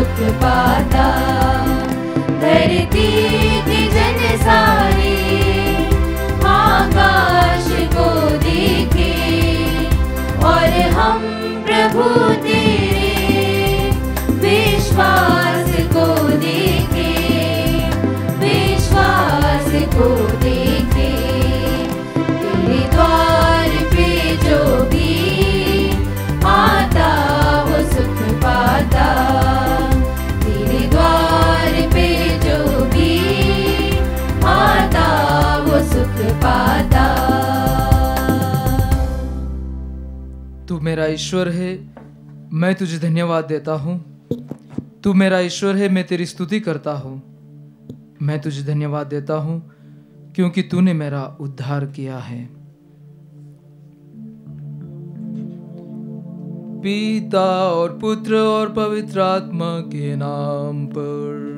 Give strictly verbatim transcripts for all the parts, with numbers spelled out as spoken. सुखपाता धरती के जन सारे आकाश को देखे और हम प्रभु तेरे विश्वास को देखे विश्वास को देखे तेरे द्वार पे जो भी आता वो सुख पाता तेरे द्वार पे जो भी आता वो सुख पाता। तू मेरा ईश्वर है, मैं तुझे धन्यवाद देता हूँ। तू मेरा ईश्वर है, मैं तेरी स्तुति करता हूँ। मैं तुझे धन्यवाद देता हूँ क्योंकि तूने मेरा उद्धार किया है। पिता और पुत्र और पवित्र आत्मा के नाम पर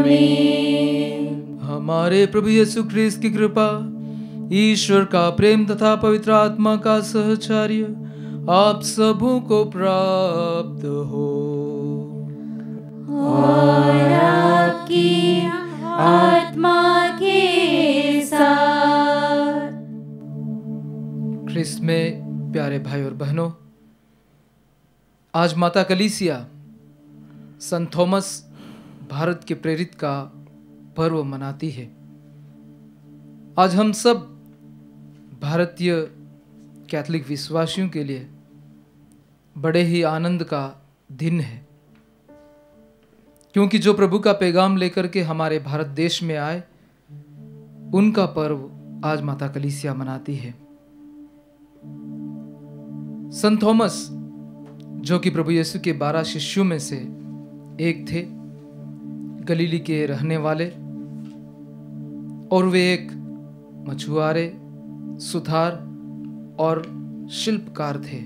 आमीन। हमारे प्रभु यीशु ख्रीस्त की कृपा, ईश्वर का प्रेम तथा पवित्र आत्मा का सहचर्य आप सबों को प्राप्त हो और आपकी आत्मा के साथ। ख्रिस्त में प्यारे भाई और बहनों, आज माता कलीसिया संत थॉमस भारत के प्रेरित का पर्व मनाती है। आज हम सब भारतीय कैथोलिक विश्वासियों के लिए बड़े ही आनंद का दिन है, क्योंकि जो प्रभु का पैगाम लेकर के हमारे भारत देश में आए उनका पर्व आज माता कलीसिया मनाती है। संत थॉमस, जो कि प्रभु यीशु के बारह शिष्यों में से एक थे, गलीली के रहने वाले, और वे एक मछुआरे, सुथार और शिल्पकार थे।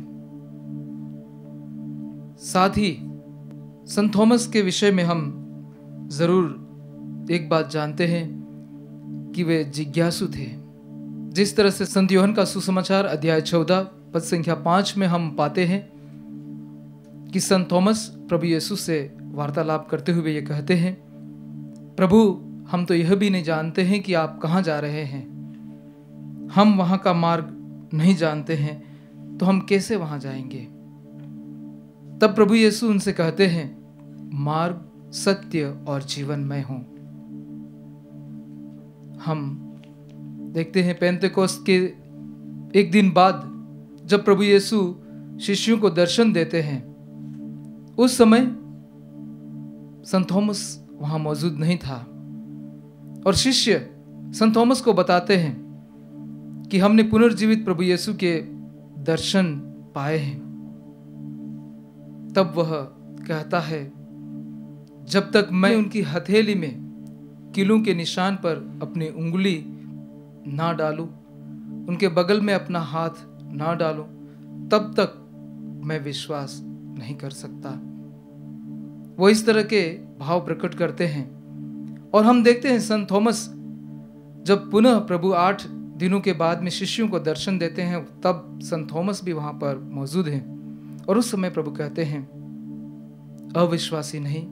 साथ ही संत थॉमस के विषय में हम जरूर एक बात जानते हैं कि वे जिज्ञासु थे। जिस तरह से संत यूहन्ना का सुसमाचार अध्याय चौदह पद संख्या पाँच में हम पाते हैं कि संत थॉमस प्रभु यीशु से वार्तालाप करते हुए ये कहते हैं, प्रभु, हम तो यह भी नहीं जानते हैं कि आप कहाँ जा रहे हैं। हम वहाँ का मार्ग नहीं जानते हैं, तो हम कैसे वहाँ जाएंगे। तब प्रभु यीशु उनसे कहते हैं, मार्ग, सत्य और जीवन मैं हूँ। हम देखते हैं पेंतेकोस्त के एक दिन बाद जब प्रभु यीशु शिष्यों को दर्शन देते हैं, उस समय संत थॉमस वहाँ मौजूद नहीं था, और शिष्य संत थॉमस को बताते हैं कि हमने पुनर्जीवित प्रभु यीशु के दर्शन पाए हैं। तब वह कहता है, जब तक मैं उनकी हथेली में कीलों के निशान पर अपनी उंगली ना डालूं, उनके बगल में अपना हाथ ना डालूं, तब तक मैं विश्वास नहीं कर सकता। वो इस तरह के भाव प्रकट करते हैं। और हम देखते हैं संत थॉमस जब पुनः प्रभु आठ दिनों के बाद में शिष्यों को दर्शन देते हैं, तब संत थॉमस भी वहाँ पर मौजूद हैं, और उस समय प्रभु कहते हैं, अविश्वासी नहीं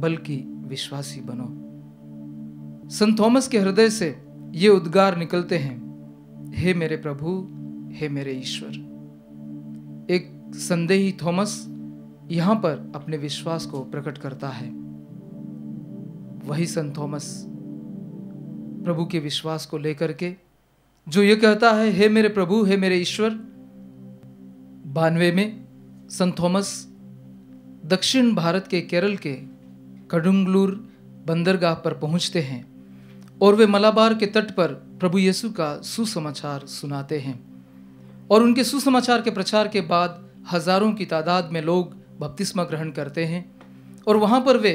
बल्कि विश्वासी बनो। संत थॉमस के हृदय से ये उद्गार निकलते हैं, हे मेरे प्रभु, हे मेरे ईश्वर। एक संदेही थॉमस यहाँ पर अपने विश्वास को प्रकट करता है। वही संत थॉमस प्रभु के विश्वास को लेकर के जो ये कहता है, हे मेरे प्रभु, हे मेरे ईश्वर। बानवे में संत थॉमस दक्षिण भारत के केरल के कडुंगलूर बंदरगाह पर पहुंचते हैं, और वे मलाबार के तट पर प्रभु यीशु का सुसमाचार सुनाते हैं, और उनके सुसमाचार के प्रचार के बाद हजारों की तादाद में लोग बपतिस्मा ग्रहण करते हैं, और वहाँ पर वे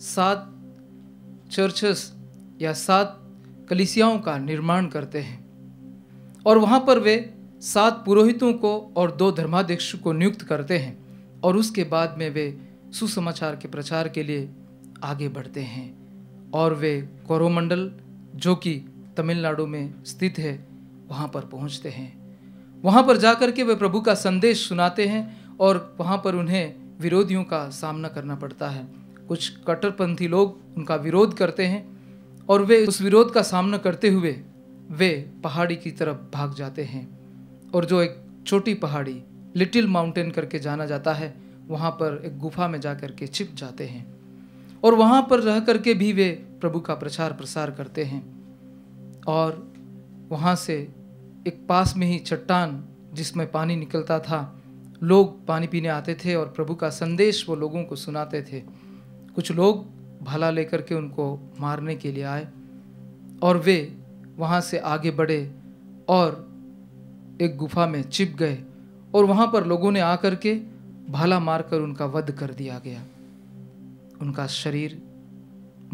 सात चर्चेस या सात कलीसियाओं का निर्माण करते हैं, और वहाँ पर वे सात पुरोहितों को और दो धर्माध्यक्षों को नियुक्त करते हैं, और उसके बाद में वे सुसमाचार के प्रचार के लिए आगे बढ़ते हैं, और वे कोरोमंडल, जो कि तमिलनाडु में स्थित है, वहाँ पर पहुँचते हैं, वहाँ पर जाकर के वे प्रभु का संदेश सुनाते हैं और वहाँ पर उन्हें विरोधियों का सामना करना पड़ता है। कुछ कट्टरपंथी लोग उनका विरोध करते हैं और वे उस विरोध का सामना करते हुए वे पहाड़ी की तरफ भाग जाते हैं और जो एक छोटी पहाड़ी लिटिल माउंटेन करके जाना जाता है वहाँ पर एक गुफा में जा कर के छिप जाते हैं और वहाँ पर रह कर के भी वे प्रभु का प्रचार प्रसार करते हैं। और वहाँ से एक पास में ही चट्टान जिसमें पानी निकलता था, लोग पानी पीने आते थे और प्रभु का संदेश वो लोगों को सुनाते थे। कुछ लोग भाला लेकर के उनको मारने के लिए आए और वे वहाँ से आगे बढ़े और एक गुफा में छिप गए और वहाँ पर लोगों ने आकर के भाला मारकर उनका वध कर दिया गया। उनका शरीर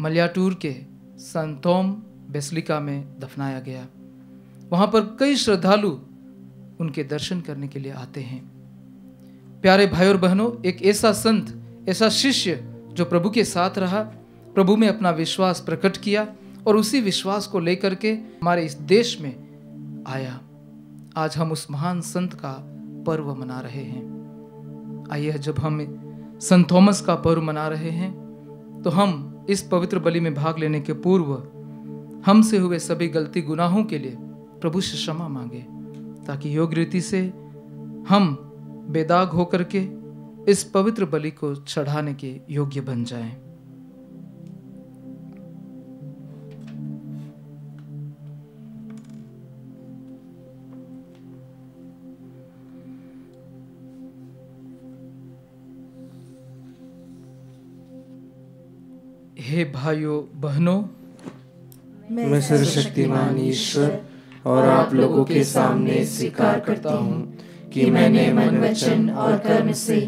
मल्याटूर के संतोम बेसलिका में दफनाया गया। वहाँ पर कई श्रद्धालु उनके दर्शन करने के लिए आते हैं। प्यारे भाई और बहनों, एक ऐसा संत, ऐसा शिष्य जो प्रभु के साथ रहा, प्रभु में अपना विश्वास प्रकट किया और उसी विश्वास को लेकर के हमारे इस देश में आया। आज हम उस महान संत का पर्व मना रहे हैं। आइए, जब हम संत थॉमस का पर्व मना रहे हैं तो हम इस पवित्र बलि में भाग लेने के पूर्व हमसे हुए सभी गलती गुनाहों के लिए प्रभु से क्षमा मांगे, ताकि योग रीति से हम बेदाग होकर के इस पवित्र बलि को चढ़ाने के योग्य बन जाएं। हे भाइयों बहनों, मैं सर्वशक्तिमान ईश्वर और आप लोगों के सामने स्वीकार करता हूँ कि मैंने मन, वचन और कर्म से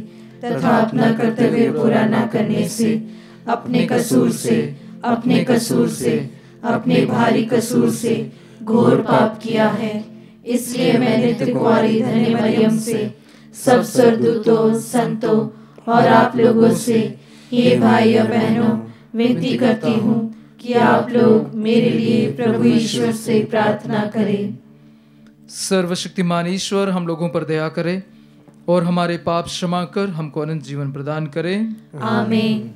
तथा अपना कर्तव्य पूरा न करने से, अपने कसूर से अपने कसूर से अपने भारी कसूर से घोर पाप किया है। इसलिए मैं नित्य कुंवारी धन्य मरियम से, सब स्वर्गदूतों, संतों और आप लोगों से, हे भाई और बहनों, विनती करती हूँ कि आप लोग मेरे लिए प्रभु ईश्वर से प्रार्थना करें। सर्वशक्तिमान ईश्वर, हम लोगों पर दया करें और हमारे पाप क्षमा कर हमको अनंत जीवन प्रदान करें। आमीन।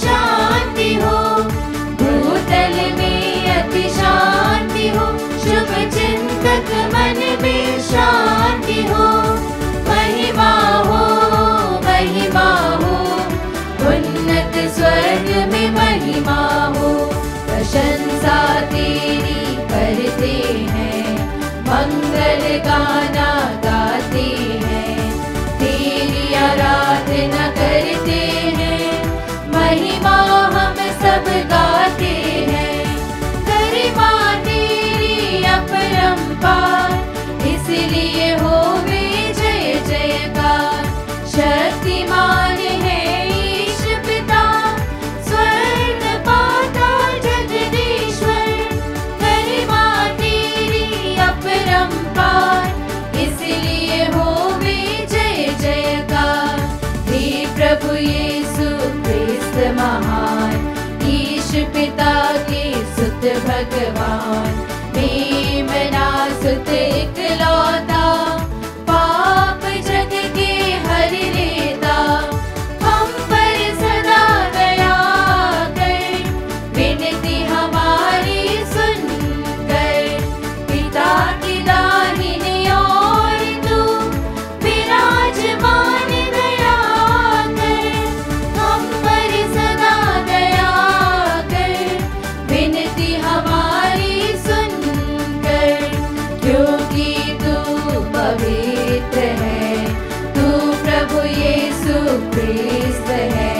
शांति हो भूतल में, अति शांति हो। पर गाना गाते हैं, तेरी आराधना करते हैं, महिमा हम सब गाते हैं। गरिमा तेरी अपरंपार, इसलिए होवे जय जयकार। शक्तिमान है ईश पिता, स्वर्ण पाताल जगदीश्वर। गरिमा तेरी अपरंपार, इसलिए होवे जय जयकार। हे प्रभु यीशु ख्रिस्त महान, ईश पिता के सुत भगवान, मेमना सुत इकलौता, पाप जग के हर रेता। हम पर सदा दया कर, विनती हमारी सुन कर। पिता की दाहिनी ओर तू विराजमान, दया कर। हम पर सदा दया कर, विनती हमारी सुन कर। क्योंकि तू पवित्र है, तू प्रभु यीशु ख्रिस्त है।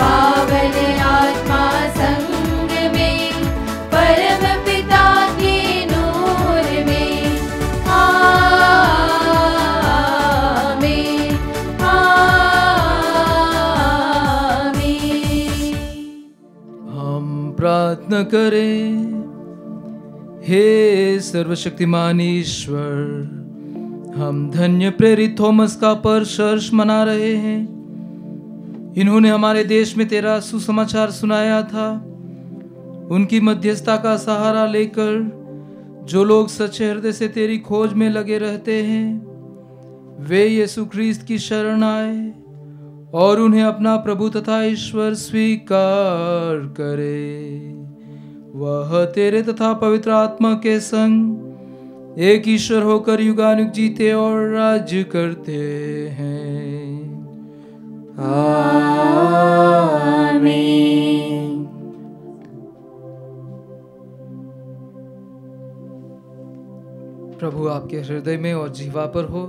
पावन आत्मा संग में, परम पिता के नूर में। आमीन, आमीन। हम प्रार्थना करें। हे सर्वशक्तिमान ईश्वर, हम धन्य प्रेरित थॉमस का वर्षगांठ मना रहे हैं। इन्होंने हमारे देश में तेरा सुसमाचार सुनाया था। उनकी मध्यस्थता का सहारा लेकर जो लोग सच्चे हृदय से तेरी खोज में लगे रहते हैं, वे यीशु ख्रीस्त की शरण आए और उन्हें अपना प्रभु तथा ईश्वर स्वीकार करें। वह तेरे तथा पवित्र आत्मा के संग एक ईश्वर होकर युगानुग जीते और राज्य करते हैं। आमीन। प्रभु आपके हृदय में और जीवा पर हो,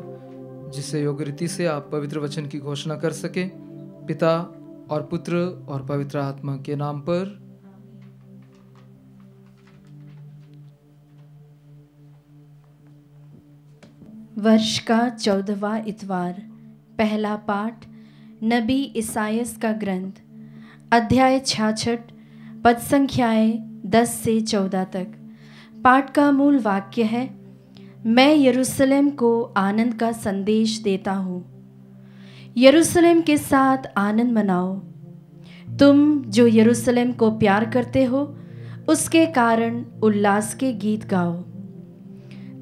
जिससे योग्य रीति से आप पवित्र वचन की घोषणा कर सके। पिता और पुत्र और पवित्र आत्मा के नाम पर। वर्ष का चौदहवा इतवार, पहला पाठ, नबी ईसायास का ग्रंथ, अध्याय छियासठ, पद संख्याएँ दस से चौदह तक। पाठ का मूल वाक्य है, मैं यरूशलेम को आनंद का संदेश देता हूँ। यरूशलेम के साथ आनंद मनाओ, तुम जो यरूशलेम को प्यार करते हो, उसके कारण उल्लास के गीत गाओ।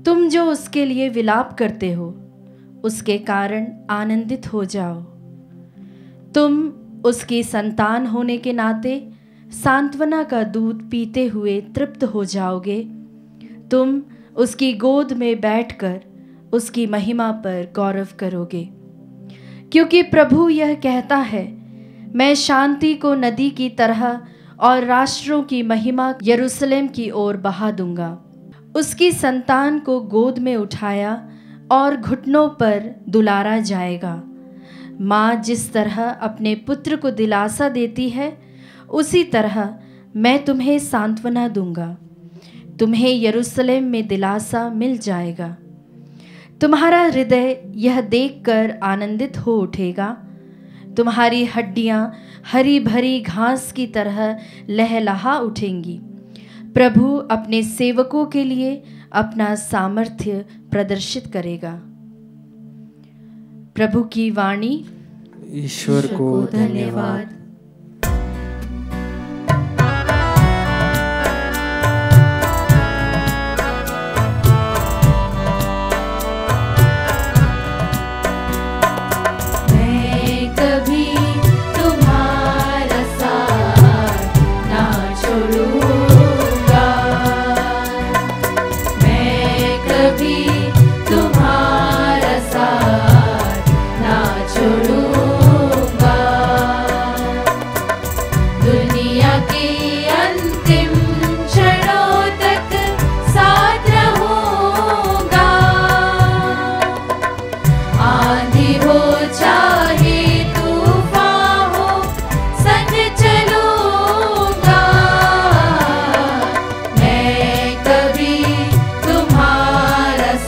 तुम जो उसके लिए विलाप करते हो, उसके कारण आनंदित हो जाओ। तुम उसकी संतान होने के नाते सांत्वना का दूध पीते हुए तृप्त हो जाओगे। तुम उसकी गोद में बैठकर उसकी महिमा पर गौरव करोगे, क्योंकि प्रभु यह कहता है, मैं शांति को नदी की तरह और राष्ट्रों की महिमा यरूशलेम की ओर बहा दूंगा। उसकी संतान को गोद में उठाया और घुटनों पर दुलारा जाएगा। माँ जिस तरह अपने पुत्र को दिलासा देती है, उसी तरह मैं तुम्हें सांत्वना दूंगा। तुम्हें यरूशलेम में दिलासा मिल जाएगा। तुम्हारा हृदय यह देखकर आनंदित हो उठेगा। तुम्हारी हड्डियाँ हरी भरी घास की तरह लहलहा उठेंगी। प्रभु अपने सेवकों के लिए अपना सामर्थ्य प्रदर्शित करेगा। प्रभु की वाणी। ईश्वर को धन्यवाद। तुम्हारा साथ ना छोड़ूंगा।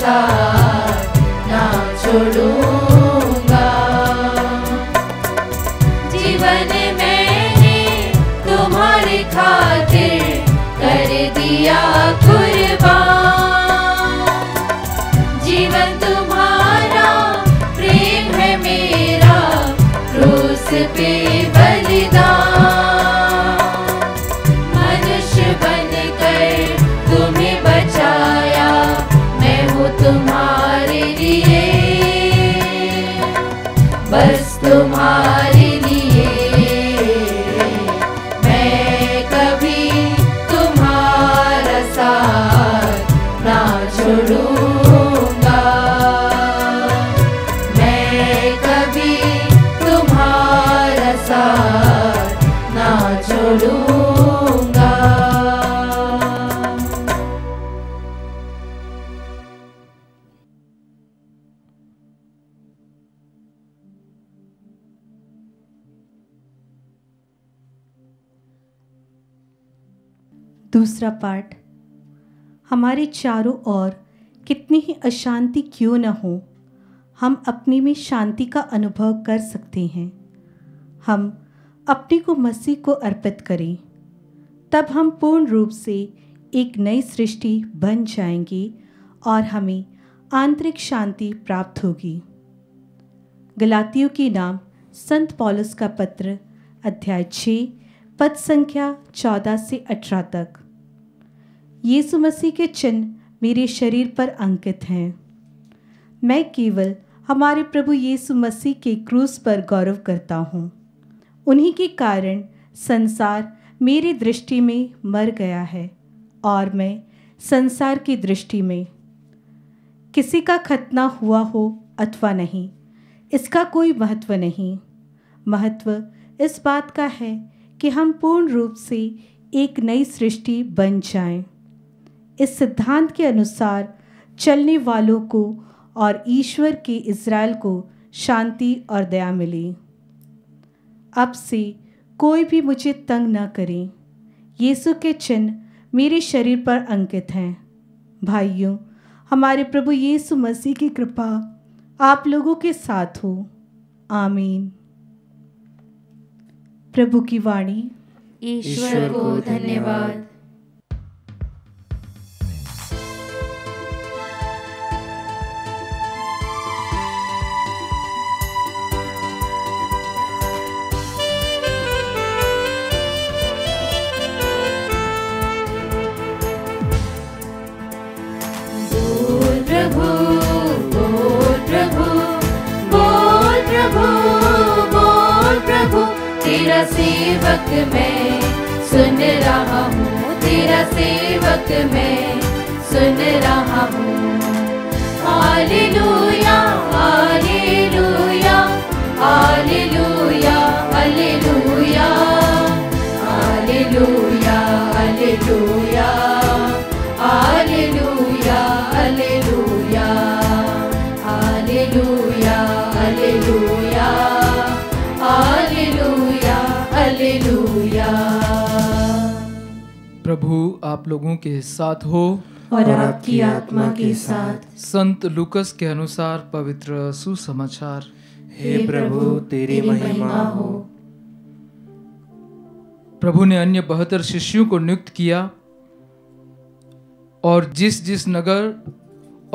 साथ ना छोड़ूंगा। जीवन मैंने तुम्हारे खातिर कर दिया कुर्बान। जीवन तुम्हारा, प्रेम है मेरा, क्रूस पे बलिदान। मनुष्य बनकर तुम्हें बचाया, मैं हूँ तुम्हारे लिए, बस तुम्हारे लिए। मैं कभी तुम्हारा साथ ना छोड़ूंगा। मैं कभी तुम्हारा साथ ना छोड़ूंगा। दूसरा पाठ। हमारे चारों ओर कितनी ही अशांति क्यों न हो, हम अपने में शांति का अनुभव कर सकते हैं। हम अपने को मसीह को अर्पित करें, तब हम पूर्ण रूप से एक नई सृष्टि बन जाएंगे और हमें आंतरिक शांति प्राप्त होगी। गलातियों के नाम संत पौलुस का पत्र, अध्याय छः, पद संख्या चौदह से अठारह तक। यीशु मसीह के चिन्ह मेरे शरीर पर अंकित हैं। मैं केवल हमारे प्रभु यीशु मसीह के क्रूस पर गौरव करता हूँ। उन्हीं के कारण संसार मेरी दृष्टि में मर गया है और मैं संसार की दृष्टि में। किसी का खतना हुआ हो अथवा नहीं, इसका कोई महत्व नहीं। महत्व इस बात का है कि हम पूर्ण रूप से एक नई सृष्टि बन जाएं। इस सिद्धांत के अनुसार चलने वालों को और ईश्वर के इज़राइल को शांति और दया मिली। अब से कोई भी मुझे तंग न करे। यीशु के चिन्ह मेरे शरीर पर अंकित हैं। भाइयों, हमारे प्रभु यीशु मसीह की कृपा आप लोगों के साथ हो। आमीन। प्रभु की वाणी। ईश्वर को धन्यवाद। तेरा सेवक मैं सुन रहा हूँ, तेरा सेवक मैं सुन रहा हूँ। Hallelujah hallelujah hallelujah hallelujah hallelujah hallelujah hallelujah hallelujah hallelujah hallelujah hallelujah hallelujah. प्रभु आप लोगों के साथ हो और आपकी आत्मा के साथ। संत लूकास के अनुसार पवित्र सुसमाचार। हे प्रभु तेरी महिमा हो। प्रभु ने अन्य बहत्तर शिष्यों को नियुक्त किया और जिस जिस नगर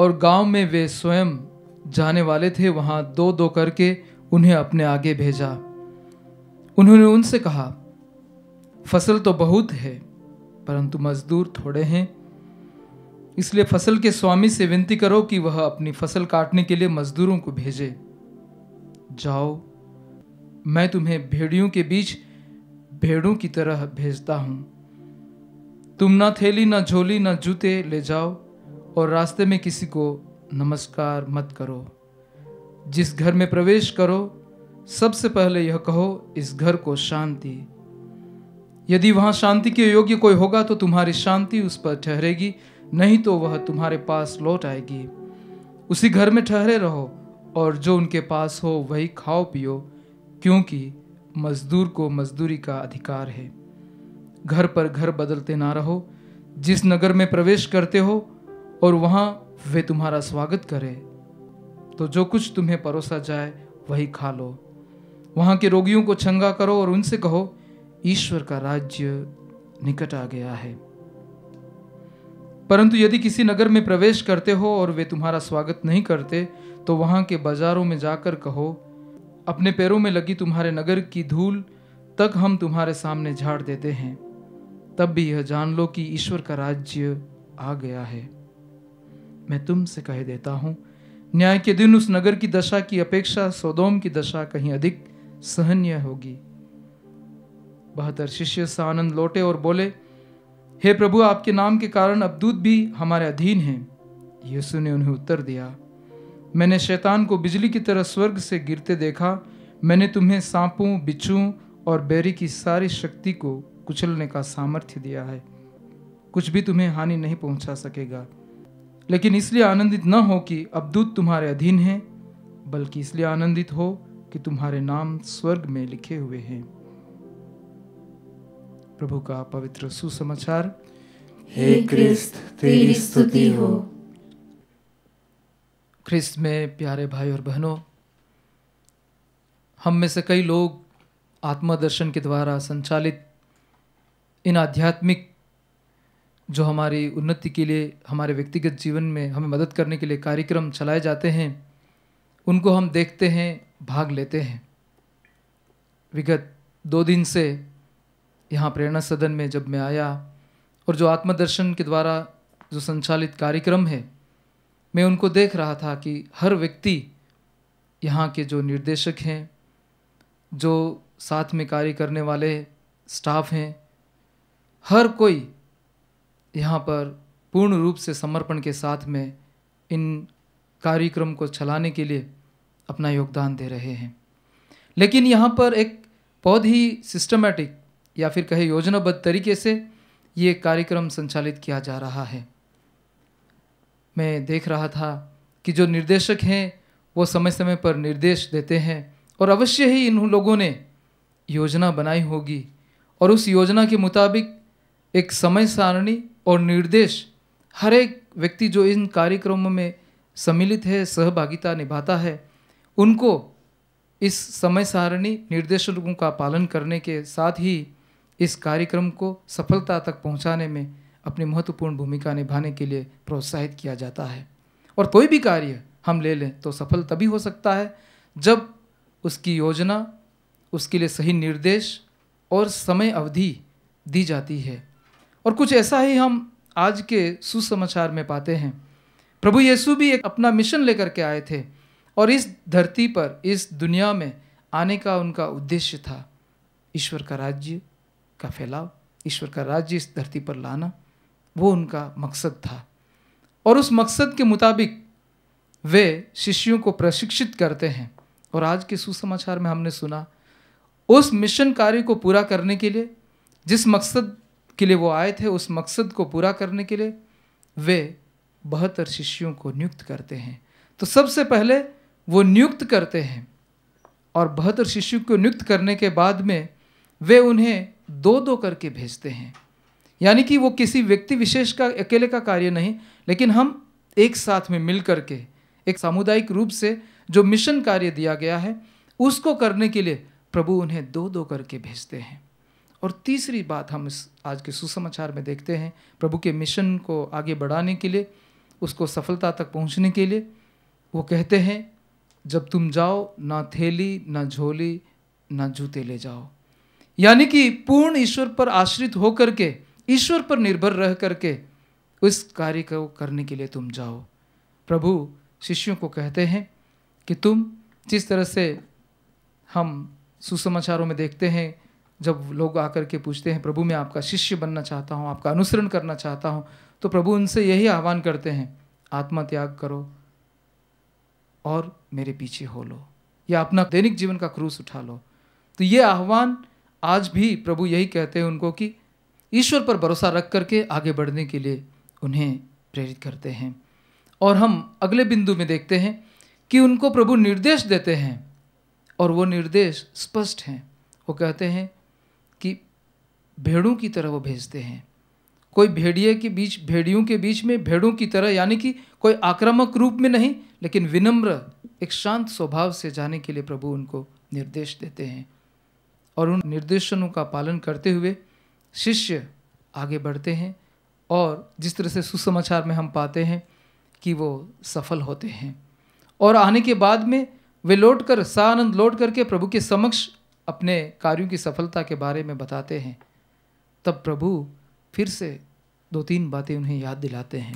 और गांव में वे स्वयं जाने वाले थे, वहां दो दो करके उन्हें अपने आगे भेजा। उन्होंने उनसे कहा, फसल तो बहुत है परंतु मजदूर थोड़े हैं, इसलिए फसल के स्वामी से विनती करो कि वह अपनी फसल काटने के लिए मजदूरों को भेजे। जाओ, मैं तुम्हें भेड़ियों के बीच भेड़ों की तरह भेजता हूँ। तुम ना थैली ना झोली ना जूते ले जाओ और रास्ते में किसी को नमस्कार मत करो। जिस घर में प्रवेश करो सबसे पहले यह कहो, इस घर को शांति। यदि वहां शांति के योग्य कोई होगा तो तुम्हारी शांति उस पर ठहरेगी, नहीं तो वह तुम्हारे पास लौट आएगी। उसी घर में ठहरे रहो और जो उनके पास हो वही खाओ पियो, क्योंकि मजदूर को मजदूरी का अधिकार है। घर पर घर बदलते ना रहो। जिस नगर में प्रवेश करते हो और वहां वे तुम्हारा स्वागत करे, तो जो कुछ तुम्हें परोसा जाए वही खा लो। वहाँ के रोगियों को चंगा करो और उनसे कहो, ईश्वर का राज्य निकट आ गया है। परंतु यदि किसी नगर में प्रवेश करते हो और वे तुम्हारा स्वागत नहीं करते, तो वहाँ के बाजारों में जाकर कहो, अपने पैरों में लगी तुम्हारे नगर की धूल तक हम तुम्हारे सामने झाड़ देते हैं, तब भी यह जान लो कि ईश्वर का राज्य आ गया है। मैं तुमसे कह देता हूँ, न्याय के दिन उस नगर की दशा की अपेक्षा सोदोम की दशा कहीं अधिक सहनीय होगी। बहत्तर शिष्य से आनंद लौटे और बोले, हे प्रभु, आपके नाम के कारण अबदूत भी हमारे अधीन हैं। यीशु ने उन्हें उत्तर दिया, मैंने शैतान को बिजली की तरह स्वर्ग से गिरते देखा। मैंने तुम्हें सांपों, बिच्छुओं और बेरी की सारी शक्ति को कुचलने का सामर्थ्य दिया है, कुछ भी तुम्हें हानि नहीं पहुंचा सकेगा। लेकिन इसलिए आनंदित न हो कि अबदूत तुम्हारे अधीन हैं, बल्कि इसलिए आनंदित हो कि तुम्हारे नाम स्वर्ग में लिखे हुए हैं। प्रभु का पवित्र सुसमाचार। हे क्रिस्त, तेरी स्तुति हो। क्रिस्त में प्यारे भाई और बहनों, हम में से कई लोग आत्मदर्शन के द्वारा संचालित इन आध्यात्मिक जो हमारी उन्नति के लिए, हमारे व्यक्तिगत जीवन में हमें मदद करने के लिए कार्यक्रम चलाए जाते हैं, उनको हम देखते हैं, भाग लेते हैं। विगत दो दिन से यहाँ प्रेरणा सदन में जब मैं आया, और जो आत्मदर्शन के द्वारा जो संचालित कार्यक्रम है, मैं उनको देख रहा था कि हर व्यक्ति, यहाँ के जो निर्देशक हैं, जो साथ में कार्य करने वाले स्टाफ हैं, हर कोई यहाँ पर पूर्ण रूप से समर्पण के साथ में इन कार्यक्रम को चलाने के लिए अपना योगदान दे रहे हैं। लेकिन यहाँ पर एक बहुत ही सिस्टमेटिक या फिर कहे योजनाबद्ध तरीके से ये कार्यक्रम संचालित किया जा रहा है। मैं देख रहा था कि जो निर्देशक हैं वो समय समय पर निर्देश देते हैं, और अवश्य ही इन लोगों ने योजना बनाई होगी, और उस योजना के मुताबिक एक समय सारणी और निर्देश हर एक व्यक्ति जो इन कार्यक्रमों में सम्मिलित है, सहभागिता निभाता है, उनको इस समय सारणी निर्देशों का पालन करने के साथ ही इस कार्यक्रम को सफलता तक पहुंचाने में अपनी महत्वपूर्ण भूमिका निभाने के लिए प्रोत्साहित किया जाता है। और कोई भी कार्य हम ले लें तो सफल तभी हो सकता है जब उसकी योजना, उसके लिए सही निर्देश और समय अवधि दी जाती है। और कुछ ऐसा ही हम आज के सुसमाचार में पाते हैं। प्रभु यीशु भी एक अपना मिशन लेकर के आए थे, और इस धरती पर, इस दुनिया में आने का उनका उद्देश्य था ईश्वर का राज्य का फैलाव, ईश्वर का राज्य इस धरती पर लाना, वो उनका मकसद था। और उस मकसद के मुताबिक वे शिष्यों को प्रशिक्षित करते हैं। और आज के सुसमाचार में हमने सुना, उस मिशन कार्य को पूरा करने के लिए, जिस मकसद के लिए वो आए थे, उस मकसद को पूरा करने के लिए वे बहत्तर शिष्यों को नियुक्त करते हैं। तो सबसे पहले वो नियुक्त करते हैं, और बहत्तर शिष्यों को नियुक्त करने के बाद में वे उन्हें दो दो करके भेजते हैं। यानी कि वो किसी व्यक्ति विशेष का अकेले का कार्य नहीं, लेकिन हम एक साथ में मिल करके एक सामुदायिक रूप से जो मिशन कार्य दिया गया है उसको करने के लिए प्रभु उन्हें दो दो करके भेजते हैं। और तीसरी बात हम इस आज के सुसमाचार में देखते हैं, प्रभु के मिशन को आगे बढ़ाने के लिए, उसको सफलता तक पहुँचने के लिए वो कहते हैं, जब तुम जाओ ना थैली, ना झोली, ना जूते ले जाओ। यानी कि पूर्ण ईश्वर पर आश्रित होकर के, ईश्वर पर निर्भर रह करके उस कार्य को करने के लिए तुम जाओ। प्रभु शिष्यों को कहते हैं कि तुम, जिस तरह से हम सुसमाचारों में देखते हैं, जब लोग आकर के पूछते हैं, प्रभु मैं आपका शिष्य बनना चाहता हूँ, आपका अनुसरण करना चाहता हूँ, तो प्रभु उनसे यही आह्वान करते हैं, आत्मत्याग करो और मेरे पीछे हो लो, या अपना दैनिक जीवन का क्रूस उठा लो। तो ये आह्वान आज भी प्रभु यही कहते हैं उनको कि ईश्वर पर भरोसा रख करके आगे बढ़ने के लिए उन्हें प्रेरित करते हैं। और हम अगले बिंदु में देखते हैं कि उनको प्रभु निर्देश देते हैं, और वो निर्देश स्पष्ट हैं। वो कहते हैं कि भेड़ों की तरह वो भेजते हैं, कोई भेड़िए के बीच भेड़ियों के बीच में भेड़ों की तरह, यानी कि कोई आक्रामक रूप में नहीं, लेकिन विनम्र एक शांत स्वभाव से जाने के लिए प्रभु उनको निर्देश देते हैं और उन निर्देशनों का पालन करते हुए शिष्य आगे बढ़ते हैं। और जिस तरह से सुसमाचार में हम पाते हैं कि वो सफल होते हैं और आने के बाद में वे लौट कर सानंद लौट करके प्रभु के समक्ष अपने कार्यों की सफलता के बारे में बताते हैं। तब प्रभु फिर से दो तीन बातें उन्हें याद दिलाते हैं।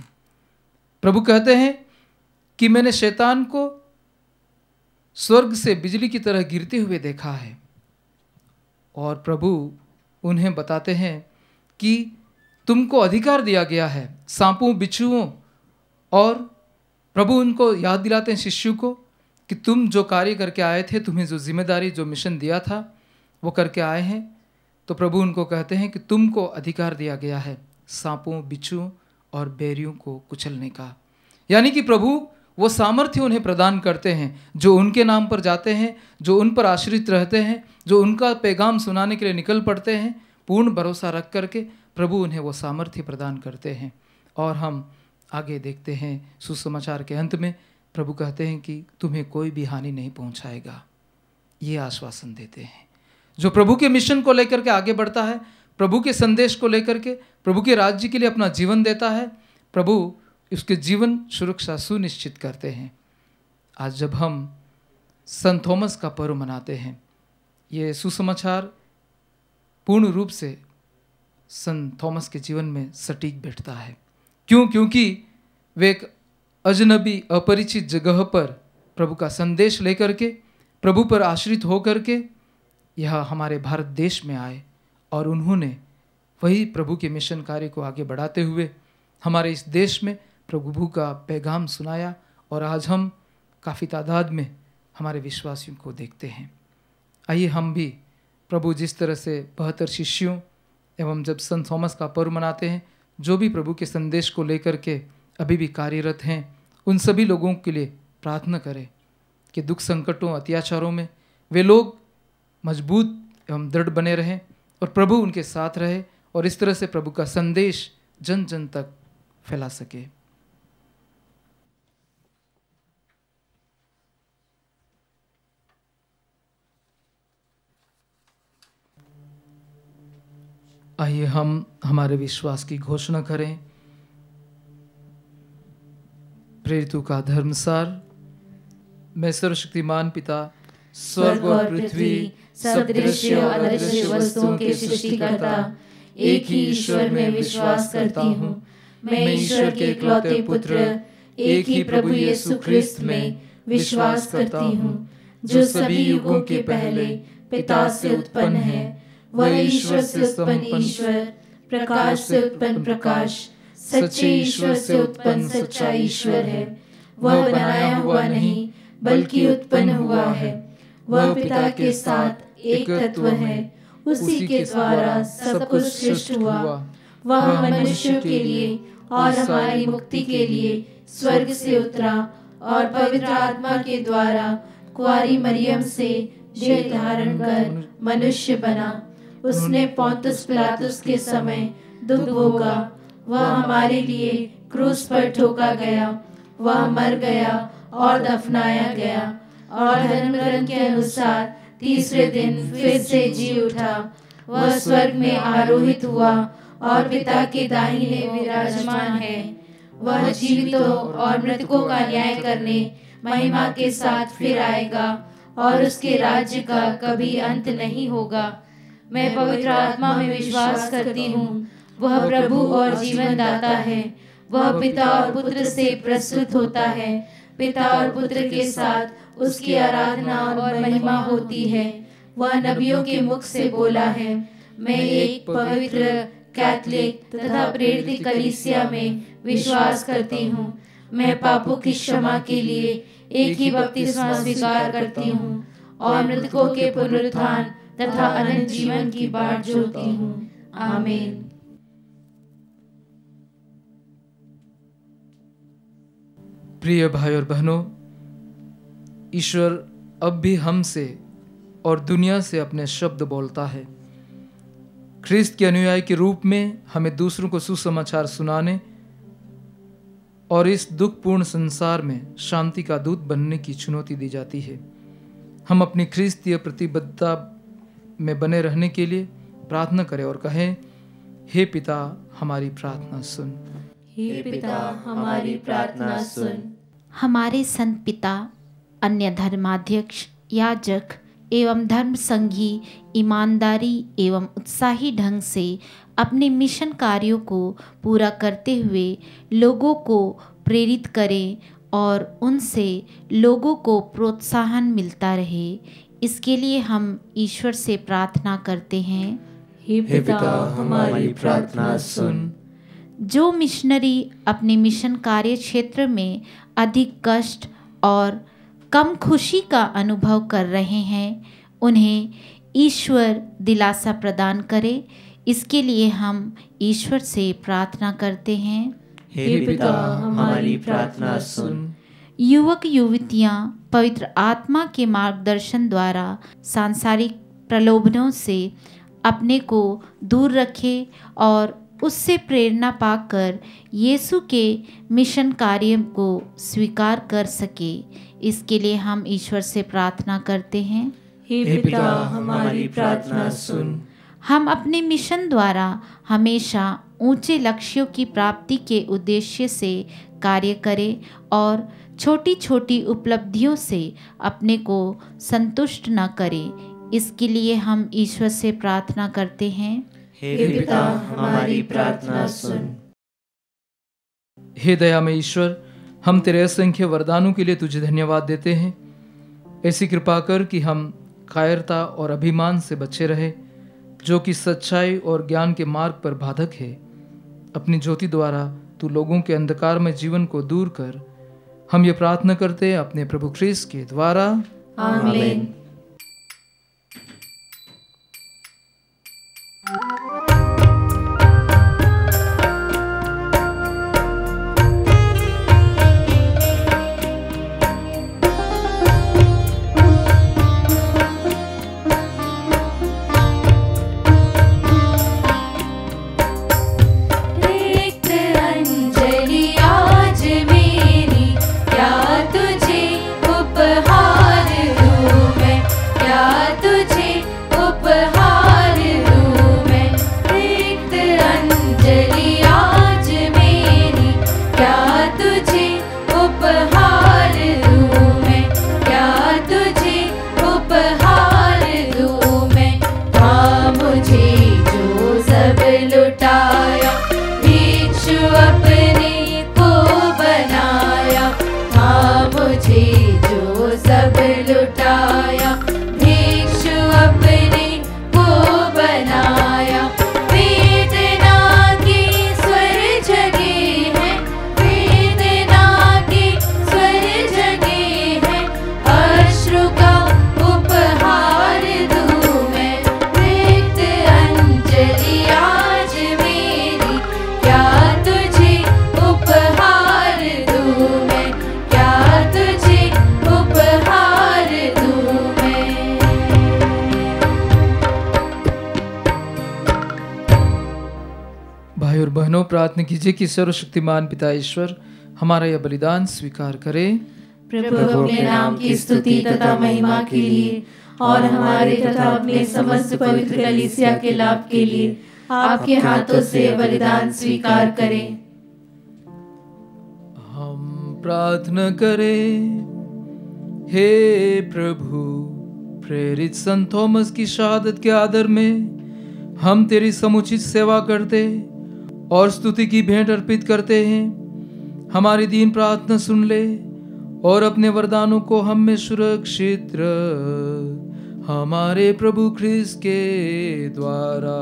प्रभु कहते हैं कि मैंने शैतान को स्वर्ग से बिजली की तरह गिरते हुए देखा है। और प्रभु उन्हें बताते हैं कि तुमको अधिकार दिया गया है सांपों बिच्छुओं, और प्रभु उनको याद दिलाते हैं शिष्यों को कि तुम जो कार्य करके आए थे, तुम्हें जो जिम्मेदारी जो मिशन दिया था वो करके आए हैं। तो प्रभु उनको कहते हैं कि तुमको अधिकार दिया गया है सांपों बिच्छुओं और बेरियों को कुचलने का। यानी कि प्रभु वो सामर्थ्य उन्हें प्रदान करते हैं जो उनके नाम पर जाते हैं, जो उन पर आश्रित रहते हैं, जो उनका पैगाम सुनाने के लिए निकल पड़ते हैं। पूर्ण भरोसा रख करके प्रभु उन्हें वो सामर्थ्य प्रदान करते हैं। और हम आगे देखते हैं सुसमाचार के अंत में प्रभु कहते हैं कि तुम्हें कोई भी हानि नहीं पहुंचाएगा, ये आश्वासन देते हैं। जो प्रभु के मिशन को लेकर के आगे बढ़ता है, प्रभु के संदेश को लेकर के प्रभु के राज्य के लिए अपना जीवन देता है, प्रभु उसके जीवन सुरक्षा सुनिश्चित करते हैं। आज जब हम संत थॉमस का पर्व मनाते हैं, ये सुसमाचार पूर्ण रूप से संत थॉमस के जीवन में सटीक बैठता है। क्यों? क्योंकि वे एक अजनबी अपरिचित जगह पर प्रभु का संदेश लेकर के प्रभु पर आश्रित होकर के यह हमारे भारत देश में आए और उन्होंने वही प्रभु के मिशन कार्य को आगे बढ़ाते हुए हमारे इस देश में प्रभु का पैगाम सुनाया। और आज हम काफ़ी तादाद में हमारे विश्वासियों को देखते हैं। आइए हम भी प्रभु जिस तरह से बहत्तर शिष्यों एवं जब संत थॉमस का पर्व मनाते हैं, जो भी प्रभु के संदेश को लेकर के अभी भी कार्यरत हैं, उन सभी लोगों के लिए प्रार्थना करें कि दुख संकटों अत्याचारों में वे लोग मजबूत एवं दृढ़ बने रहें और प्रभु उनके साथ रहे और इस तरह से प्रभु का संदेश जन जन तक फैला सके। आइए हम हमारे विश्वास की घोषणा करें। प्रेरितों का धर्मसार। मैं सर्वशक्तिमान पिता स्वर्ग और पृथ्वी सब दृश्य और अदृश्य वस्तुओं के सृष्टिकर्ता एक ही ईश्वर में विश्वास करती हूँ। मैं ईश्वर के इकलौते पुत्र एक ही प्रभु यीशु ख्रिस्त में विश्वास करती हूँ, जो सभी युगों के पहले पिता से उत्पन्न है, वह ईश्वर से उत्पन्न ईश्वर, प्रकाश से उत्पन्न प्रकाश, सच्चे ईश्वर से उत्पन्न सच्चा ईश्वर है। वह बनाया हुआ नहीं बल्कि उत्पन्न हुआ है। वह पिता के साथ एक तत्व है, उसी के द्वारा सब कुछ सृष्ट हुआ। वह मनुष्यों के लिए और हमारी मुक्ति के लिए स्वर्ग से उतरा और पवित्र आत्मा के द्वारा कुआरी मरियम से देह धारण कर मनुष्य बना। उसने पोंतुस पिलातुस के समय दुख भोगा। वह हमारे लिए क्रूस पर ठोका गया, वह मर गया और दफनाया गया और धर्मग्रंथ के अनुसार तीसरे दिन फिर से जी उठा। वह स्वर्ग में आरोहित हुआ और पिता के दाहिने विराजमान है। वह जीवितों और मृतकों का न्याय करने महिमा के साथ फिर आएगा और उसके राज्य का कभी अंत नहीं होगा। मैं पवित्र आत्मा में विश्वास करती हूँ, वह प्रभु और जीवन दाता है। वह पिता और पुत्र से प्रस्तुत होता है। पिता और पुत्र के साथ उसकी आराधना और महिमा होती है। वह नबियों के मुख से बोला है। मैं एक पवित्र कैथोलिक तथा प्रेरित कलीसिया में विश्वास करती हूँ। मैं पापों की क्षमा के लिए एक ही बपतिस्मा स्वीकार करती हूँ और मृतकों के पुनरुत्थान तथा अनंत जीवन की बाट जोहती हूँ। आमीन। प्रिय भाई और बहनों, ईश्वर अब भी हमसे और दुनिया से अपने शब्द बोलता है। ख्रीस्त के अनुयायी के रूप में हमें दूसरों को सुसमाचार सुनाने और इस दुखपूर्ण संसार में शांति का दूत बनने की चुनौती दी जाती है। हम अपनी ख्रीस्तीय प्रतिबद्धता में बने रहने के लिए प्रार्थना करें और कहें, हे पिता हमारी प्रार्थना सुन, हे पिता हमारी प्रार्थना सुन। हमारे संत पिता, अन्य धर्माध्यक्ष, याजक एवं धर्म संघी ईमानदारी एवं उत्साही ढंग से अपने मिशन कार्यों को पूरा करते हुए लोगों को प्रेरित करें और उनसे लोगों को प्रोत्साहन मिलता रहे, इसके लिए हम ईश्वर से प्रार्थना करते हैं, हे पिता हमारी प्रार्थना सुन। जो मिशनरी अपने मिशन कार्य क्षेत्र में अधिक कष्ट और कम खुशी का अनुभव कर रहे हैं, उन्हें ईश्वर दिलासा प्रदान करे, इसके लिए हम ईश्वर से प्रार्थना करते हैं, हे पिता हमारी प्रार्थना सुन। युवक युवतियां पवित्र आत्मा के मार्गदर्शन द्वारा सांसारिक प्रलोभनों से अपने को दूर रखें और उससे प्रेरणा पाकर यीशु के मिशन कार्य को स्वीकार कर सके, इसके लिए हम ईश्वर से प्रार्थना करते हैं, हे पिता हमारी प्रार्थना सुन। हम अपने मिशन द्वारा हमेशा ऊंचे लक्ष्यों की प्राप्ति के उद्देश्य से कार्य करें और छोटी छोटी उपलब्धियों से अपने को संतुष्ट न करें, इसके लिए हम ईश्वर से प्रार्थना करते हैं, हे पिता हमारी प्रार्थना सुन। हे दयामय ईश्वर, हम तेरे असंख्य वरदानों के लिए तुझे धन्यवाद देते हैं। ऐसी कृपा कर कि हम कायरता और अभिमान से बचे रहे, जो कि सच्चाई और ज्ञान के मार्ग पर बाधक है। अपनी ज्योति द्वारा तू लोगों के अंधकारमय जीवन को दूर कर, हम ये प्रार्थना करते हैं अपने प्रभु ख्रीस्त के द्वारा, आमीन। प्रार्थना कीजिए कि सर्वशक्तिमान पिता ईश्वर हमारा यह बलिदान स्वीकार करे, प्रभु अपने नाम की स्तुति तथा महिमा के लिए और हमारे तथा अपने समस्त पवित्र कलीसिया के लाभ के लिए आपके हाथों से बलिदान स्वीकार करें। हम प्रार्थना करें, हे प्रभु, प्रेरित संत थॉमस की शहादत के आदर में हम तेरी समुचित सेवा करते और स्तुति की भेंट अर्पित करते हैं। हमारी दीन प्रार्थना सुन ले और अपने वरदानों को हम में सुरक्षित रख, हमारे प्रभु ख्रीस्त के द्वारा,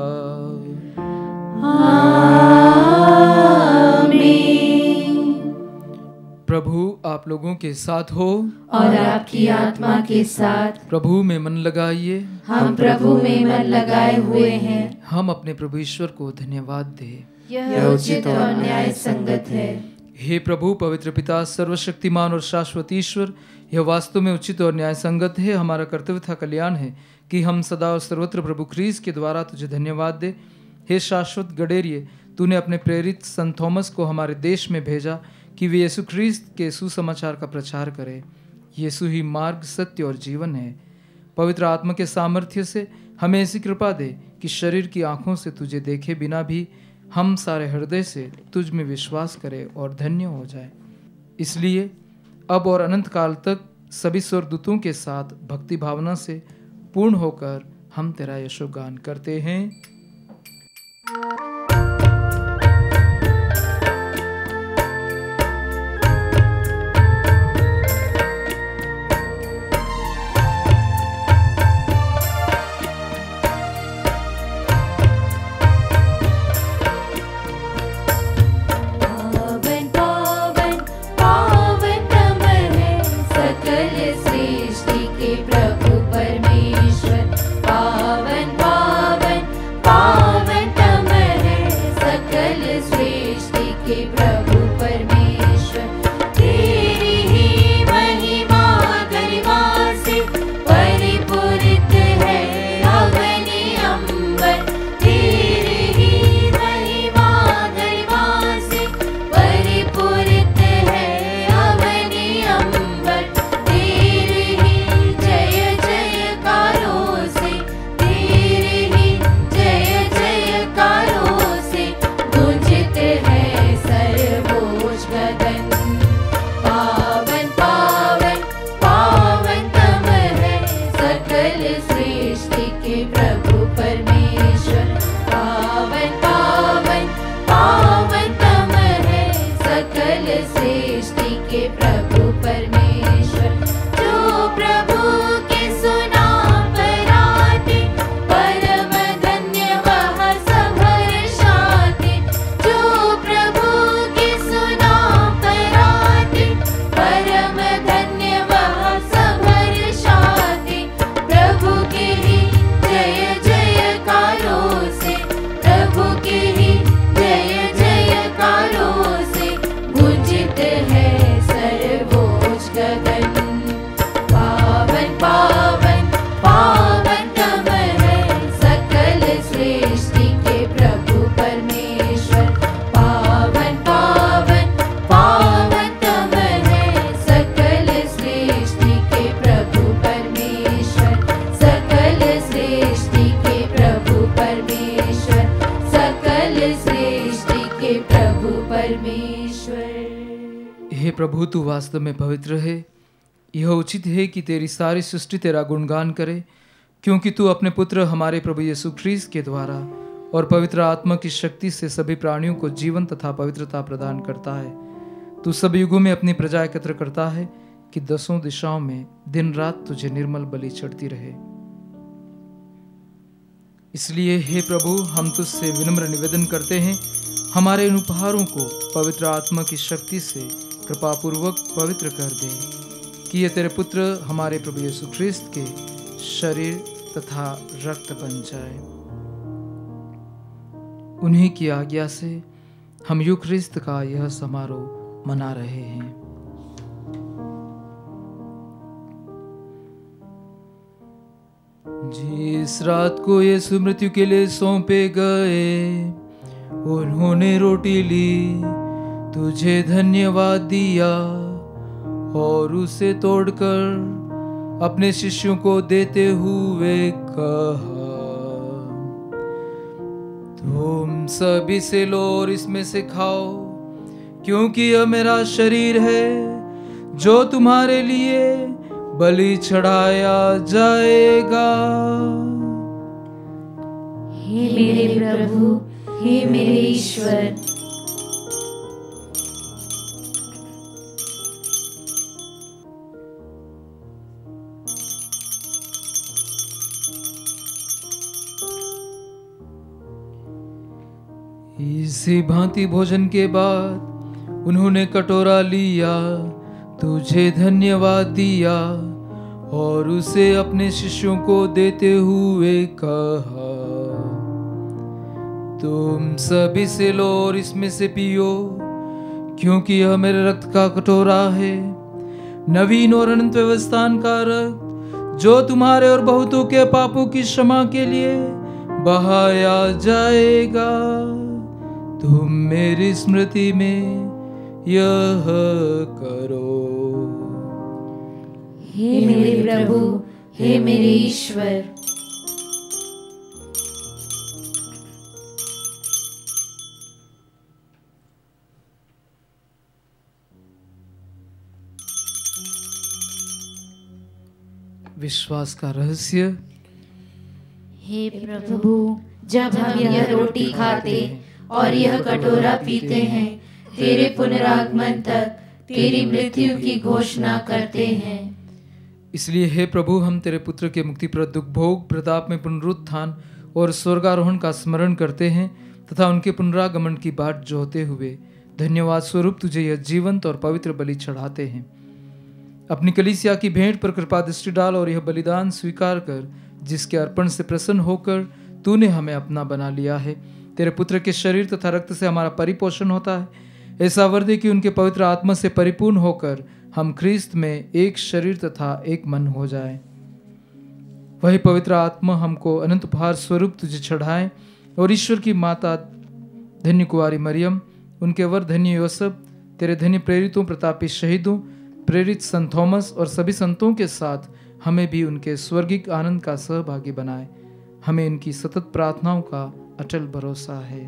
आमीन। प्रभु आप लोगों के साथ हो और आपकी आत्मा के साथ। प्रभु में मन लगाइए, हम प्रभु में मन लगाए हुए हैं। हम अपने प्रभु ईश्वर को धन्यवाद दें, यह उचित और न्याय संगत है। हे प्रभु पवित्र पिता सर्वशक्तिमान और शाश्वत ईश्वर, यह वास्तव में उचित और न्याय संगत है, हमारा कर्तव्य तथा कल्याण है कि हम सदा और सर्वत्र प्रभु ख्रीस के द्वारा तुझे धन्यवाद दे। हे शाश्वत गडेरिये, तूने अपने प्रेरित संत थॉमस को हमारे देश में भेजा कि वे यीशु ख्रीस्त के सुसमाचार का प्रचार करें। यीशु ही मार्ग, सत्य और जीवन है। पवित्र आत्मा के सामर्थ्य से हमें ऐसी कृपा दे कि शरीर की आँखों से तुझे देखे बिना भी हम सारे हृदय से तुझ में विश्वास करें और धन्य हो जाए। इसलिए अब और अनंत काल तक सभी स्वर्गदूतों के साथ भक्ति भावना से पूर्ण होकर हम तेरा यशोगान करते हैं। हे प्रभु, तू वास्तव में पवित्र है। यह उचित है कि तेरी सारी सृष्टि तेरा गुणगान करे, क्योंकि तू अपने पुत्र हमारे प्रभु यीशु ख्रीस्त के द्वारा और पवित्र आत्मा की शक्ति से सभी प्राणियों को जीवन तथा पवित्रता प्रदान करता है। तू सब युगों में अपनी प्रजा एकत्र करता है कि दसों दिशाओं में दिन रात तुझे निर्मल बलि चढ़ती रहे। इसलिए हे प्रभु, हम तुझसे विनम्र निवेदन करते हैं, हमारे इन उपहारों को पवित्र आत्मा की शक्ति से कृपापूर्वक पवित्र कर दे कि ये तेरे पुत्र हमारे प्रभु यीशु ख्रीस्त के शरीर तथा रक्त बन जाए। उन्हीं की आज्ञा से हम यूख्रिस्त का यह समारोह मना रहे हैं। जिस रात को यीशु मृत्यु के लिए सौंपे गए, उन्होंने रोटी ली, तुझे धन्यवाद दिया और उसे तोड़कर अपने शिष्यों को देते हुए कहा, तुम सभी से लो और इसमें से खाओ, क्योंकि यह मेरा शरीर है जो तुम्हारे लिए बलि चढ़ाया जाएगा। हे मेरे प्रभु, हे मेरे ईश्वर, इसी भांति भोजन के बाद उन्होंने कटोरा लिया, तुझे धन्यवाद दिया और उसे अपने शिष्यों को देते हुए कहा, तुम सभी से लो और इसमें से पियो, क्योंकि यह मेरे रक्त का कटोरा है, नवीन और अनंत व्यवस्थान का रक्त, जो तुम्हारे और बहुतों के पापों की क्षमा के लिए बहाया जाएगा। तुम मेरी स्मृति में यह करो। हे मेरे प्रभु, हे मेरे ईश्वर। विश्वास का रहस्य। हे प्रभु, जब हम यह रोटी खाते और यह कटोरा पीते हैं, तेरे पुनरागमन तक तेरी मृत्यु की घोषणा करते हैं। इसलिए हे प्रभु, हम तेरे पुत्र के मुक्तिप्रद दुख भोग, प्रताप में पुनरुत्थान और स्वर्गारोहण का स्मरण करते हैं तथा उनके पुनरागमन की बाट जोहते हुए धन्यवाद स्वरूप तुझे यह जीवंत और पवित्र बलि चढ़ाते हैं। अपनी कलीसिया की भेंट पर कृपा दृष्टि डाल और यह बलिदान स्वीकार कर, जिसके अर्पण से प्रसन्न होकर तूने हमें अपना बना लिया है। तेरे पुत्र के शरीर तथा रक्त से हमारा परिपोषण होता है। ऐसा वर दे कि उनके पवित्र आत्मा से परिपूर्ण होकर हम ख्रीस्त में एक शरीर तथा एक मन हो जाए। वही पवित्र आत्मा हमको अनंत उपहार स्वरूप तुझे चढ़ाए और ईश्वर की माता धन्य कुंवारी मरियम, उनके वर धन्य यूसुफ, तेरे धन्य प्रेरितों, प्रतापी शहीदों, प्रेरित संत थॉमस और सभी संतों के साथ हमें भी उनके स्वर्गिक आनंद का सहभागी बनाए। हमें इनकी सतत प्रार्थनाओं का अटल भरोसा है।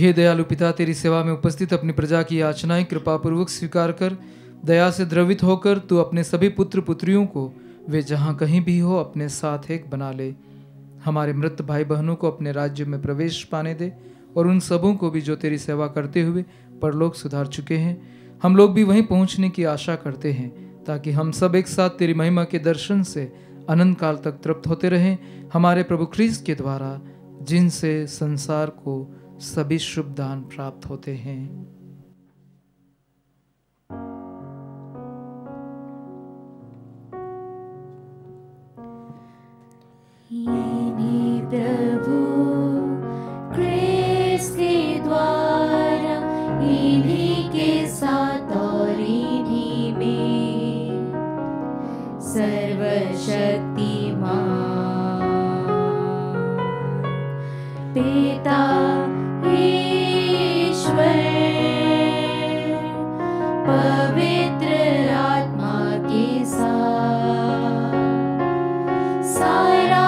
हे दयालु पिता, तेरी सेवा में उपस्थित अपनी प्रजा की याचनाएं कृपापूर्वक स्वीकार कर, दया से द्रवित होकर तू अपने सभी पुत्र पुत्रियों को, वे जहां कहीं भी हो, अपने साथ एक बना ले। हमारे मृत भाई बहनों को अपने राज्य में प्रवेश पाने दे और उन सबों को भी जो तेरी सेवा करते हुए परलोक सुधार चुके हैं। हम लोग भी वहीं पहुंचने की आशा करते हैं, ताकि हम सब एक साथ तेरी महिमा के दर्शन से अनंत काल तक तृप्त होते रहें। हमारे प्रभु ख्रीस्त के द्वारा, जिनसे संसार को सभी शुभ दान प्राप्त होते हैं। प्रभु ख्रीस्त के द्वारा, इन्हीं के साथ और इन्हीं में, सर्वशक्तिमान पिता ईश्वर पवित्र आत्मा के साथ सारा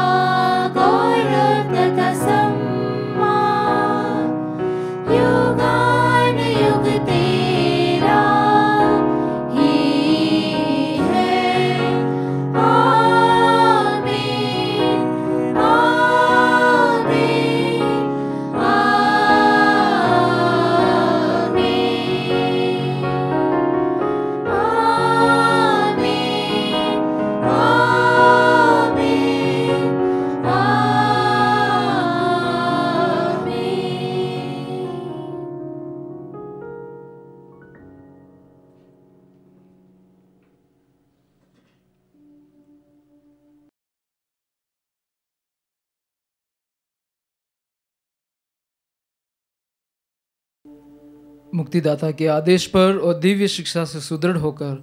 मुक्तिदाता के आदेश पर और दिव्य शिक्षा से सुदृढ़ होकर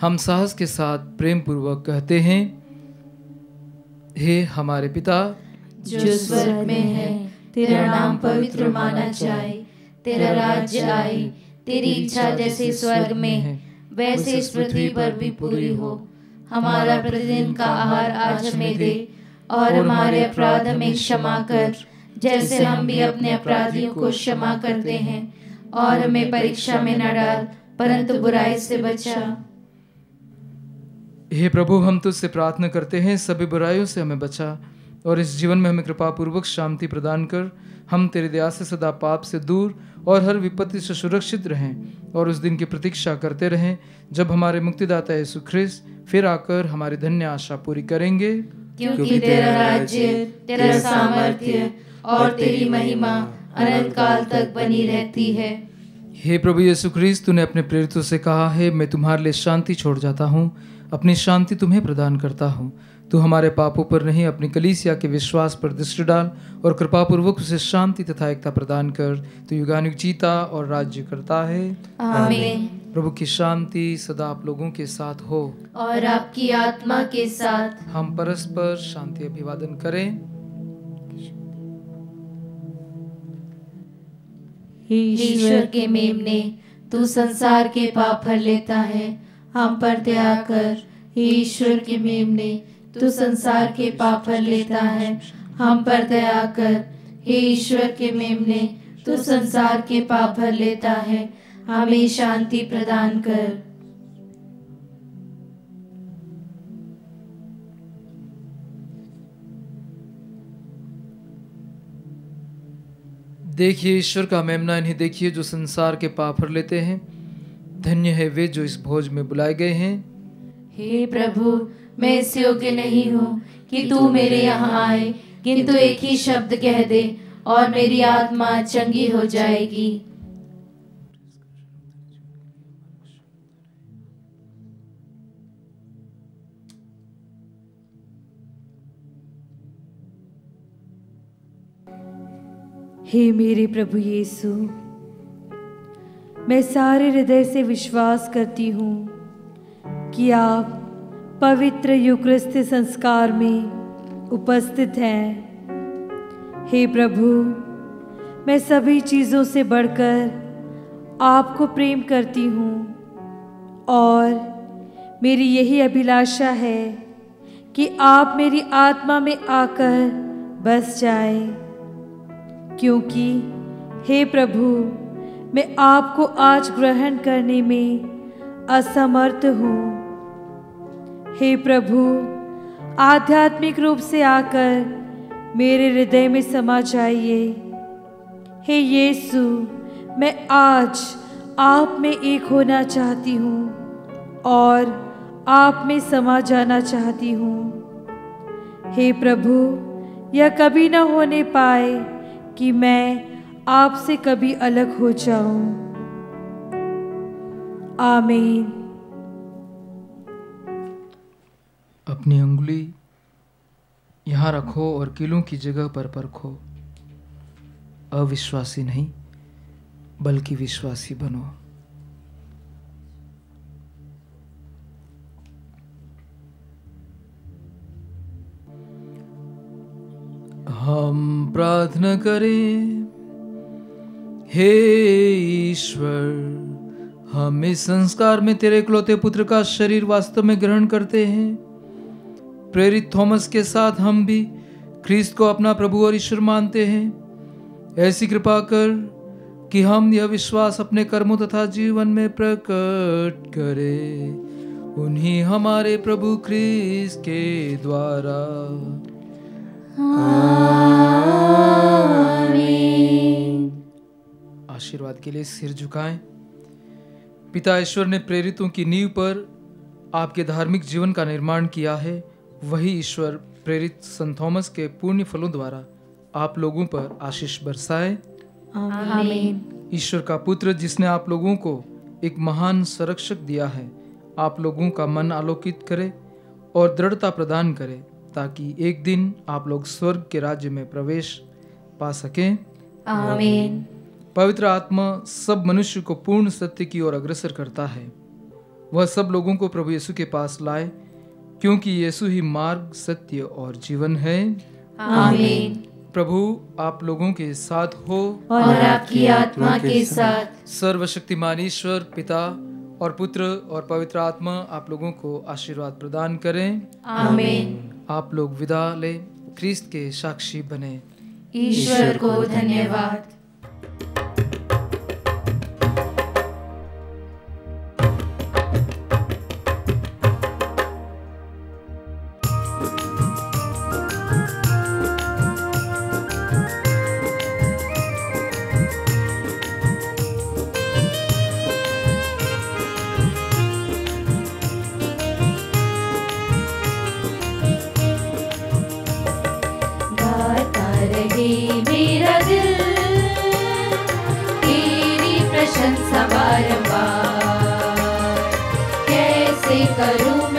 हम साहस के साथ प्रेम पूर्वक कहते हैं। हे हमारे पिता जो स्वर्ग में है, तेरा नाम पवित्र माना जाए, तेरा राज्य आए, तेरी इच्छा जैसे स्वर्ग में है वैसे इस पृथ्वी पर भी पूरी हो। हमारा प्रतिदिन का आहार आज हमें दे, और हमारे अपराध में क्षमा कर, जैसे हम भी अपने अपराधियों को क्षमा करते हैं, और हमें परीक्षा में न डाल, परंतु बुराई से बचा। हे प्रभु, हम तुझसे प्रार्थना करते हैं, सभी बुराइयों से हमें बचा और इस जीवन में हमें कृपा पूर्वक शांति प्रदान कर। हम तेरे दया से सदा पाप से दूर और हर विपत्ति से सुरक्षित रहें और उस दिन की प्रतीक्षा करते रहें जब हमारे मुक्तिदाता यीशु ख्रिस्त फिर आकर हमारी धन्य आशा पूरी करेंगे। क्योंकि तेरा राज्य, तेरा सामर्थ्य और तेरी महिमा अनंत काल तक बनी रहती है। हे प्रभु यीशु ख्रीस्त, तूने अपने प्रेरितों से कहा है, मैं तुम्हारे लिए शांति छोड़ जाता हूँ, अपनी शांति तुम्हें प्रदान करता हूँ। तू हमारे पापों पर नहीं, अपनी कलीसिया के विश्वास पर दृष्टि डाल और कृपापूर्वक उसे शांति तथा एकता प्रदान कर। तू युगानुग जीता और राज्य करता है। आमीन। प्रभु की शांति सदा आप लोगों के साथ हो और आपकी आत्मा के साथ। हम परस्पर शांति अभिवादन करें। ईश्वर के मेमने, तू संसार के पाप हर लेता है, हम पर दया कर। ईश्वर के मेमने, तू संसार के पाप हर लेता है, हम पर दया कर। ईश्वर के मेमने, तू संसार के पाप हर लेता है, हमें शांति प्रदान कर। देखिए ईश्वर का मेमना, इन्हें देखिए जो संसार के पाप हर लेते हैं। धन्य है वे जो इस भोज में बुलाए गए हैं। हे प्रभु, मैं इस योग्य नहीं हूँ कि तू मेरे यहाँ आए, किंतु एक ही शब्द कह दे और मेरी आत्मा चंगी हो जाएगी। हे मेरे प्रभु यीशु, मैं सारे हृदय से विश्वास करती हूँ कि आप पवित्र यूक्रिस्ट संस्कार में उपस्थित हैं। हे प्रभु, मैं सभी चीज़ों से बढ़कर आपको प्रेम करती हूँ और मेरी यही अभिलाषा है कि आप मेरी आत्मा में आकर बस जाएं, क्योंकि हे प्रभु, मैं आपको आज ग्रहण करने में असमर्थ हूँ। हे प्रभु, आध्यात्मिक रूप से आकर मेरे हृदय में समा जाइए। हे यीशु, मैं आज आप में एक होना चाहती हूँ और आप में समा जाना चाहती हूँ। हे प्रभु, यह कभी न होने पाए कि मैं आपसे कभी अलग हो जाऊं। आमीन। अपनी उंगली यहाँ रखो और कीलों की जगह पर परखो। अविश्वासी नहीं बल्कि विश्वासी बनो। हम प्रार्थना करें। हे ईश्वर, हम इस संस्कार में तेरे इकलौते पुत्र का शरीर वास्तव में ग्रहण करते हैं। प्रेरित थॉमस के साथ हम भी ख्रीस्त को अपना प्रभु और ईश्वर मानते हैं। ऐसी कृपा कर कि हम यह विश्वास अपने कर्मों तथा जीवन में प्रकट करें, उन्हीं हमारे प्रभु ख्रीस्त के द्वारा। आशीर्वाद के लिए सिर झुकाएं। पिता ईश्वर ने प्रेरितों की नींव पर आपके धार्मिक जीवन का निर्माण किया है। वही ईश्वर प्रेरित संत थॉमस के पुण्य फलों द्वारा आप लोगों पर आशीष बरसाए। आमीन। ईश्वर का पुत्र जिसने आप लोगों को एक महान संरक्षक दिया है, आप लोगों का मन आलोकित करे और दृढ़ता प्रदान करे, ताकि एक दिन आप लोग स्वर्ग के राज्य में प्रवेश पा सकें। आमीन। पवित्र आत्मा सब मनुष्य को पूर्ण सत्य की ओर अग्रसर करता है। वह सब लोगों को प्रभु यीशु के पास लाए, क्योंकि यीशु ही मार्ग, सत्य और जीवन है। आमीन। प्रभु आप लोगों के साथ हो और आपकी आत्मा के साथ। सर्वशक्तिमान ईश्वर पिता और पुत्र और पवित्र आत्मा आप लोगों को आशीर्वाद प्रदान करें। आमीन। आप लोग विदा ले, ख्रीस्त के साक्षी बने। ईश्वर को धन्यवाद। करूँ